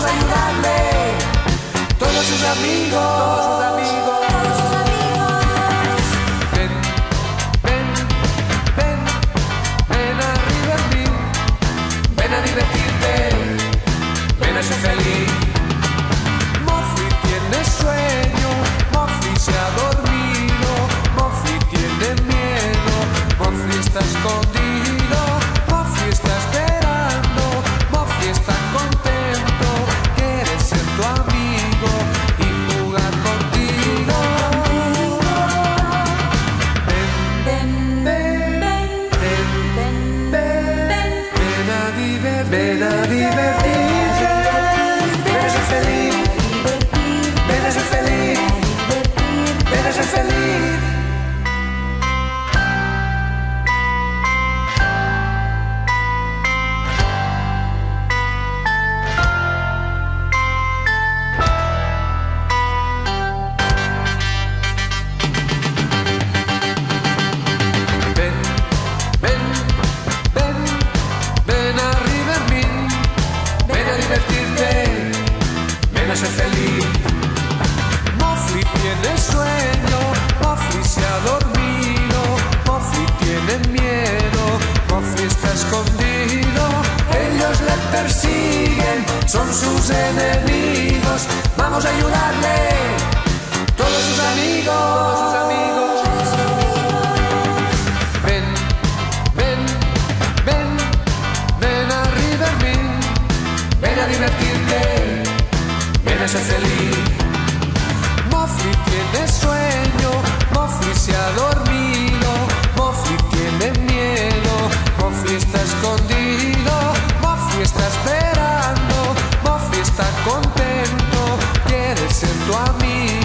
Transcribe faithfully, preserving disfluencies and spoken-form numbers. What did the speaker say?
vamos a ayudarle. Todos sus amigos, todos sus amigos, todos sus amigos. Ven, ven, ven, ven a divertir. Ven a divertirte, ven a ser feliz. Mofli tiene sueño, Mofli se ha dormido, Mofli tiene miedo, Mofli está escondido, Mofli está esperando, Mofli está contento, quiere ser tu amigo. Ven a divertirte, ven a ser feliz, ven a ser feliz, ven a ser feliz. Ven a ser feliz. Mofli tiene sueño, Mofli se ha dormido, Mofli tiene miedo, Mofli está escondido. Ellos le persiguen, son sus enemigos. Vamos a ayudarle, todos sus amigos, todos sus amigos, todos sus amigos. Ven, ven, ven, ven a Rivermin, ven a divertirte. Ven a ser feliz. Mofli tiene sueño, Mofli se ha dormido, Mofli tiene miedo, Mofli está escondido, Mofli está esperando, Mofli está contento, quiere ser tu amigo.